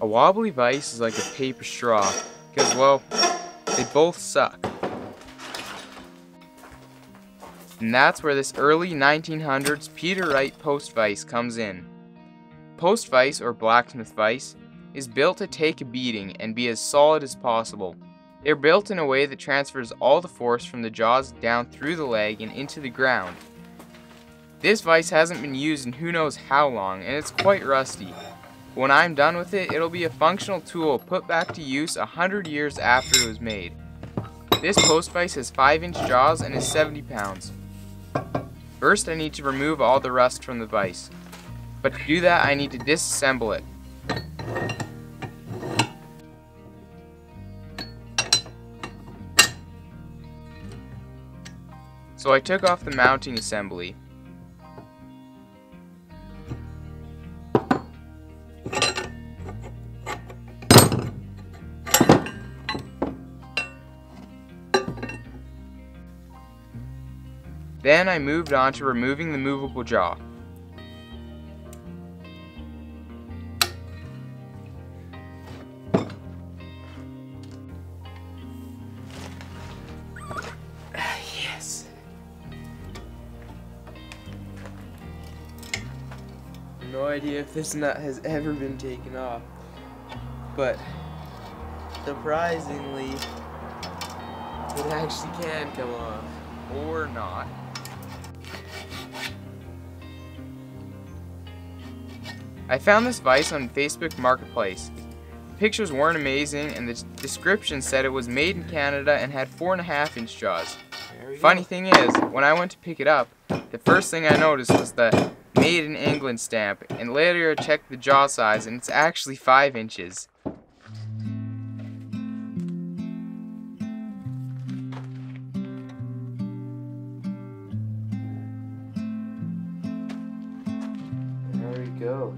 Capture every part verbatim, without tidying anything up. A wobbly vise is like a paper straw because, well, they both suck. And that's where this early nineteen hundreds Peter Wright post vise comes in. Post vise, or blacksmith vise, is built to take a beating and be as solid as possible. They're built in a way that transfers all the force from the jaws down through the leg and into the ground. This vise hasn't been used in who knows how long, and it's quite rusty. When I'm done with it, it'll be a functional tool put back to use a hundred years after it was made. This post vise has five inch jaws and is seventy pounds. First, I need to remove all the rust from the vise. But to do that, I need to disassemble it. So I took off the mounting assembly. Then I moved on to removing the movable jaw. Yes. No idea if this nut has ever been taken off, but surprisingly, it actually can come off, or not. I found this vise on Facebook Marketplace. The pictures weren't amazing, and the description said it was made in Canada and had four and a half inch jaws. Funny thing is, when I went to pick it up, the first thing I noticed was the Made in England stamp, and later I checked the jaw size and it's actually five inches. There we go.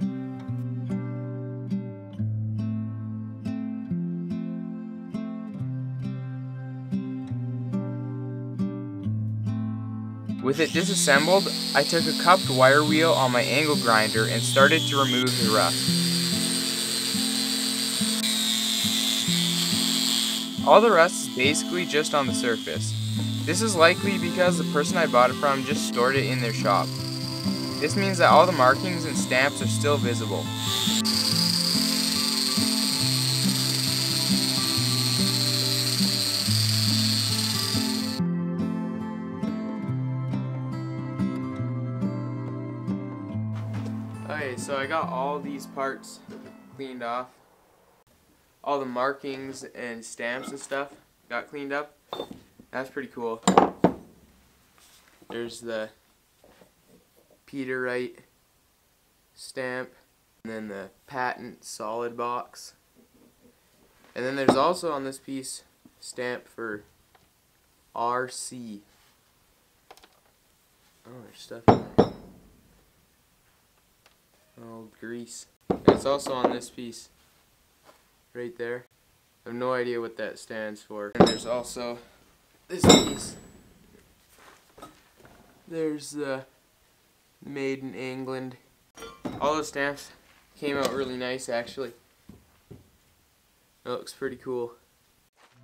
With it disassembled, I took a cupped wire wheel on my angle grinder and started to remove the rust. All the rust is basically just on the surface. This is likely because the person I bought it from just stored it in their shop. This means that all the markings and stamps are still visible. Okay, so I got all these parts cleaned off. All the markings and stamps and stuff got cleaned up. That's pretty cool. There's the Peter Wright stamp, and then the patent solid box. And then there's also on this piece stamp for R C. Oh, there's stuff in there. Old grease. And it's also on this piece right there. I have no idea what that stands for. And there's also this piece. There's the Made in England. All the stamps came out really nice, actually. It looks pretty cool.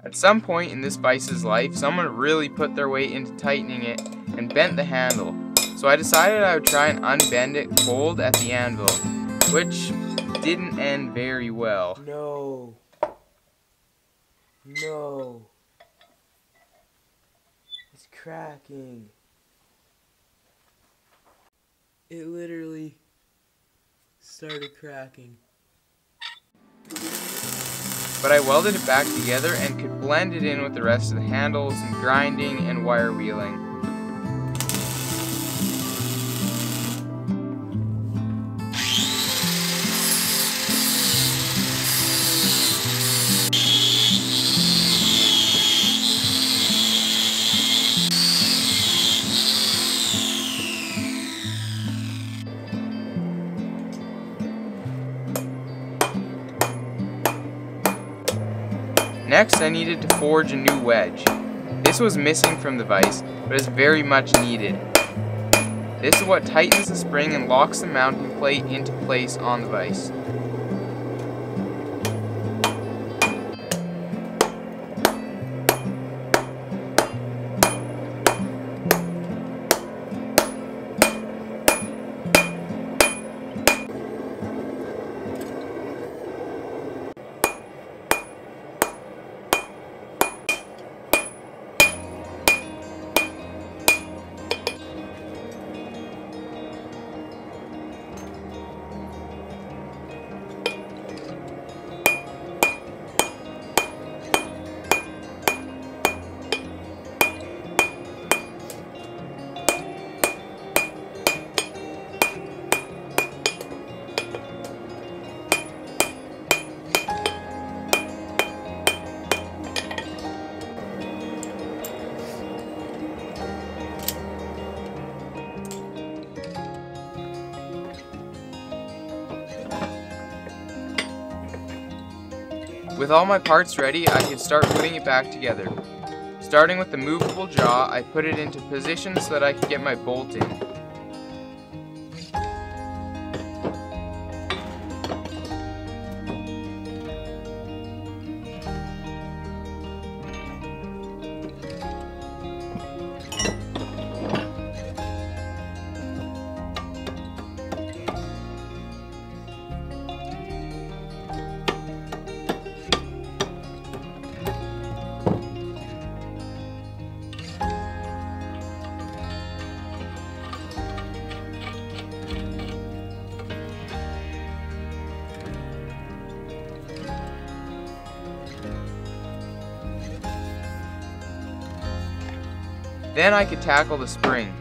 At some point in this vice's life, someone really put their weight into tightening it and bent the handle. So I decided I would try and unbend it cold at the anvil, which didn't end very well. No. No. It's cracking. It literally started cracking. But I welded it back together and could blend it in with the rest of the handles and grinding and wire wheeling. Next, I needed to forge a new wedge. This was missing from the vise, but is very much needed. This is what tightens the spring and locks the mounting plate into place on the vise. With all my parts ready, I can start putting it back together. Starting with the movable jaw, I put it into position so that I can get my bolt in. Then I could tackle the spring.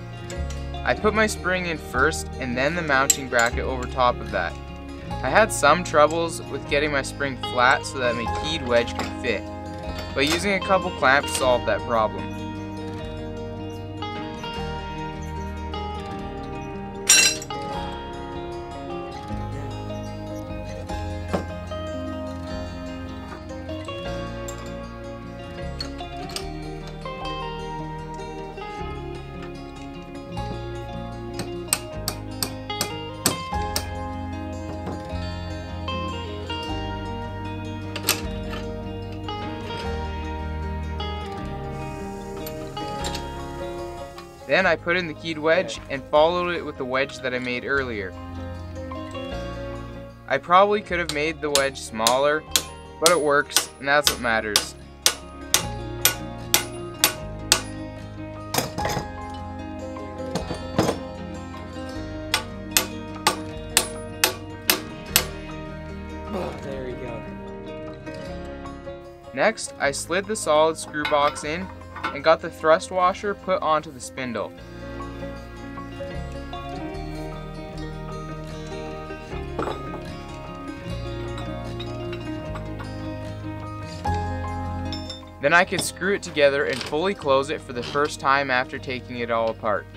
I put my spring in first and then the mounting bracket over top of that. I had some troubles with getting my spring flat so that my keyed wedge could fit, but using a couple clamps solved that problem. Then I put in the keyed wedge and followed it with the wedge that I made earlier. I probably could have made the wedge smaller, but it works, and that's what matters. Oh, there we go. Next, I slid the solid screw box in and got the thrust washer put onto the spindle. Then I could screw it together and fully close it for the first time after taking it all apart.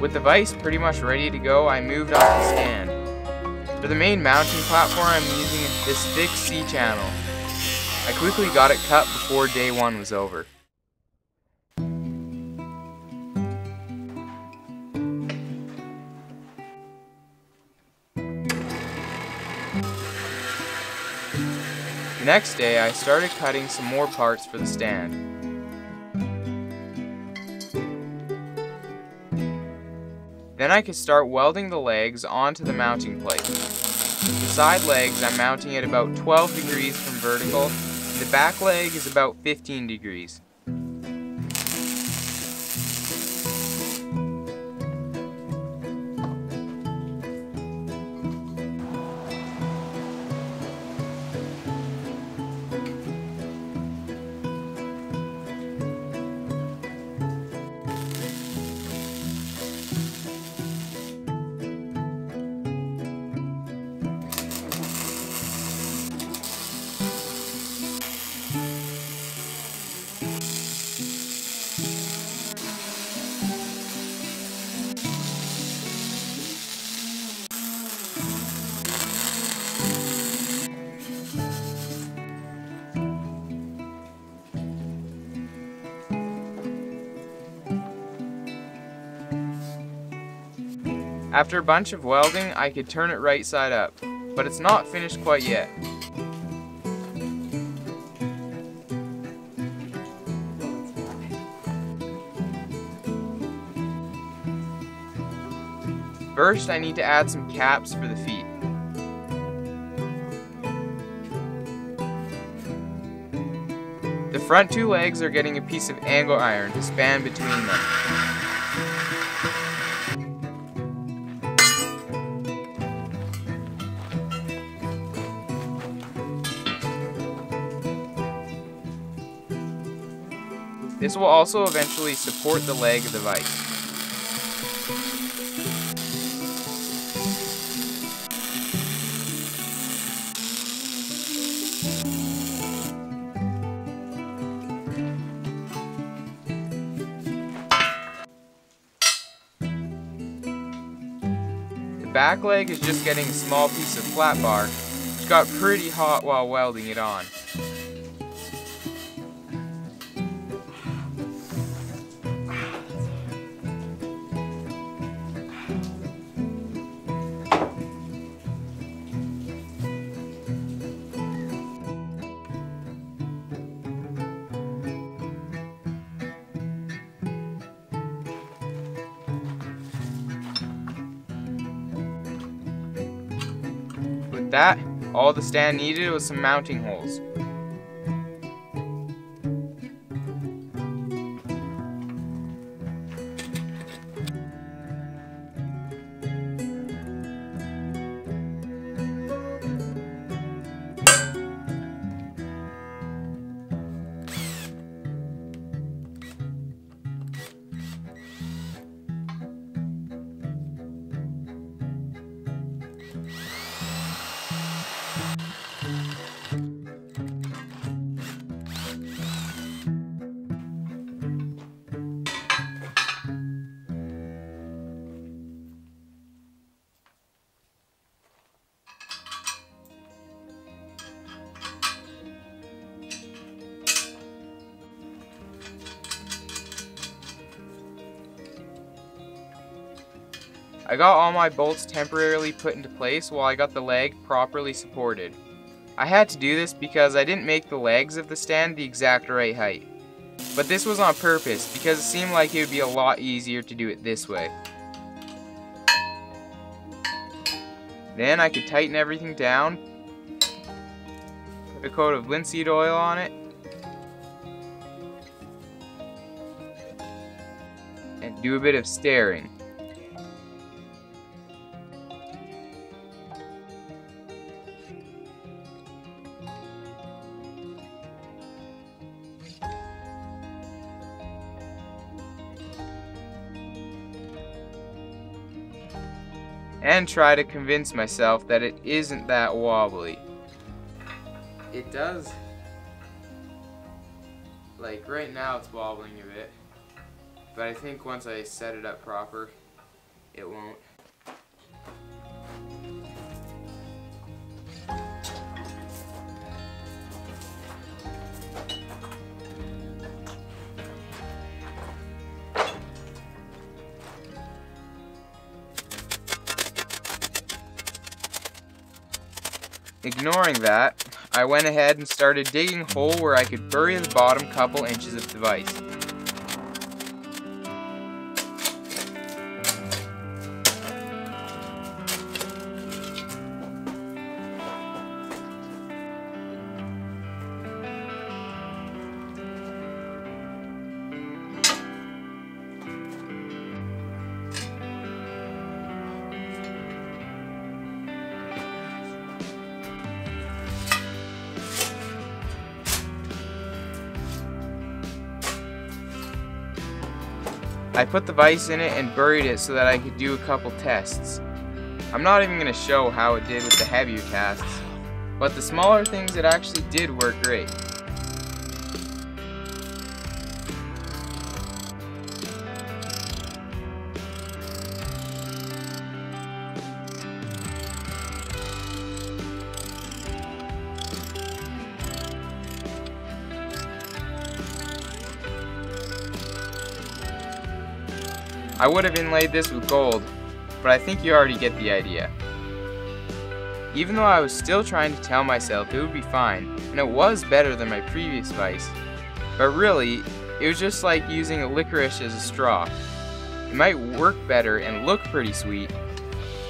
With the vise pretty much ready to go, I moved off the stand. For the main mounting platform, I'm using this thick C-channel. I quickly got it cut before day one was over. The next day, I started cutting some more parts for the stand. Then I could start welding the legs onto the mounting plate. The side legs I'm mounting at about twelve degrees from vertical, and the back leg is about fifteen degrees. After a bunch of welding, I could turn it right side up, but it's not finished quite yet. First, I need to add some caps for the feet. The front two legs are getting a piece of angle iron to span between them. This will also eventually support the leg of the vise. The back leg is just getting a small piece of flat bar, got pretty hot while welding it on. That, all the stand needed was some mounting holes. I got all my bolts temporarily put into place while I got the leg properly supported. I had to do this because I didn't make the legs of the stand the exact right height. But this was on purpose because it seemed like it would be a lot easier to do it this way. Then I could tighten everything down, put a coat of linseed oil on it, and do a bit of staring. And try to convince myself that it isn't that wobbly. It does, like right now it's wobbling a bit, but I think once I set it up proper, it won't. Ignoring that, I went ahead and started digging a hole where I could bury the bottom couple inches of device. I put the vise in it and buried it so that I could do a couple tests. I'm not even going to show how it did with the heavier tasks, but the smaller things it actually did work great. I would have inlaid this with gold, but I think you already get the idea. Even though I was still trying to tell myself it would be fine, and it was better than my previous vise, but really, it was just like using a licorice as a straw. It might work better and look pretty sweet,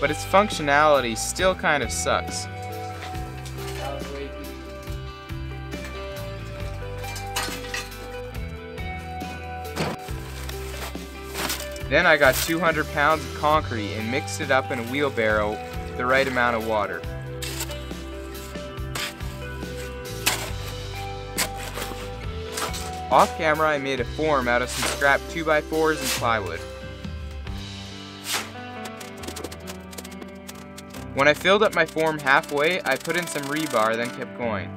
but its functionality still kind of sucks. Then I got two hundred pounds of concrete and mixed it up in a wheelbarrow with the right amount of water. Off camera, I made a form out of some scrap two by fours and plywood. When I filled up my form halfway, I put in some rebar, then kept going.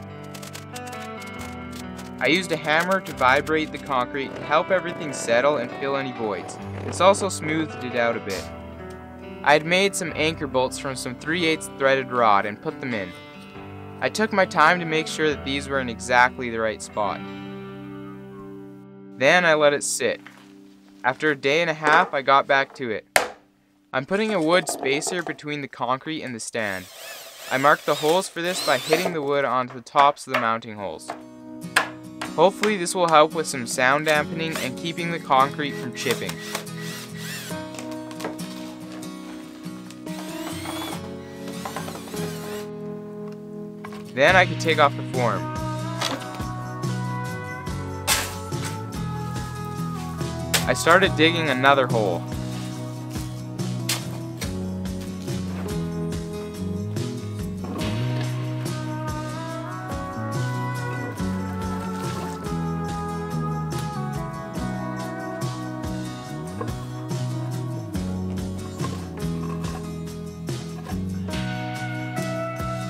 I used a hammer to vibrate the concrete to help everything settle and fill any voids. It's also smoothed it out a bit. I had made some anchor bolts from some three eighths threaded rod and put them in. I took my time to make sure that these were in exactly the right spot. Then I let it sit. After a day and a half, I got back to it. I'm putting a wood spacer between the concrete and the stand. I marked the holes for this by hitting the wood onto the tops of the mounting holes. Hopefully this will help with some sound dampening and keeping the concrete from chipping. Then I can take off the form. I started digging another hole.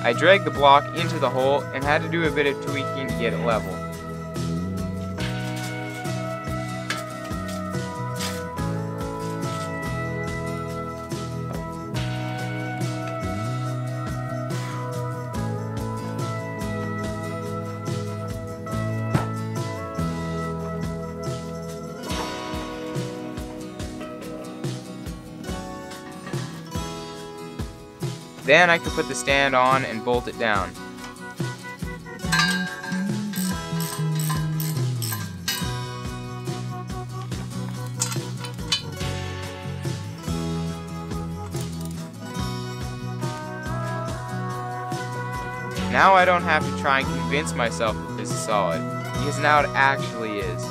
I dragged the block into the hole and had to do a bit of tweaking to get it level. Then I could put the stand on and bolt it down. Now I don't have to try and convince myself that this is solid, because now it actually is.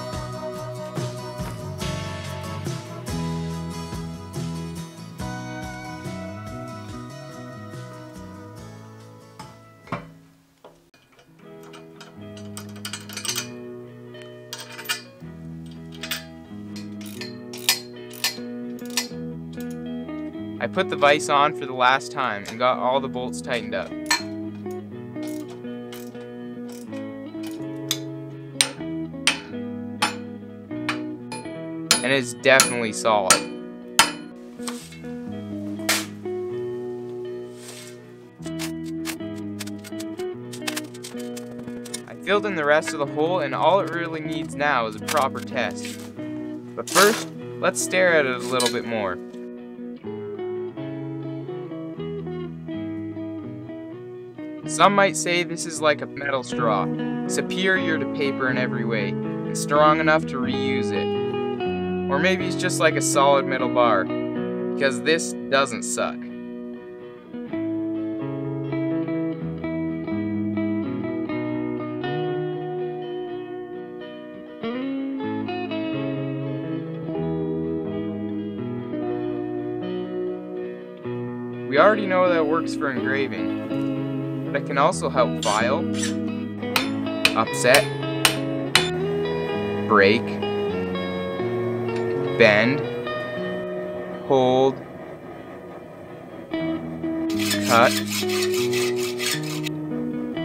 I put the vise on for the last time and got all the bolts tightened up. And it's definitely solid. I filled in the rest of the hole, and all it really needs now is a proper test. But first, let's stare at it a little bit more. Some might say this is like a metal straw, superior to paper in every way, and strong enough to reuse it. Or maybe it's just like a solid metal bar, because this doesn't suck. We already know that it works for engraving. But it can also help file, upset, break, bend, hold, cut,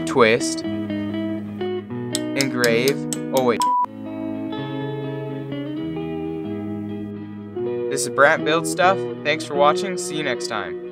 twist, engrave. Oh wait. This is Brandt Build Stuff. Thanks for watching. See you next time.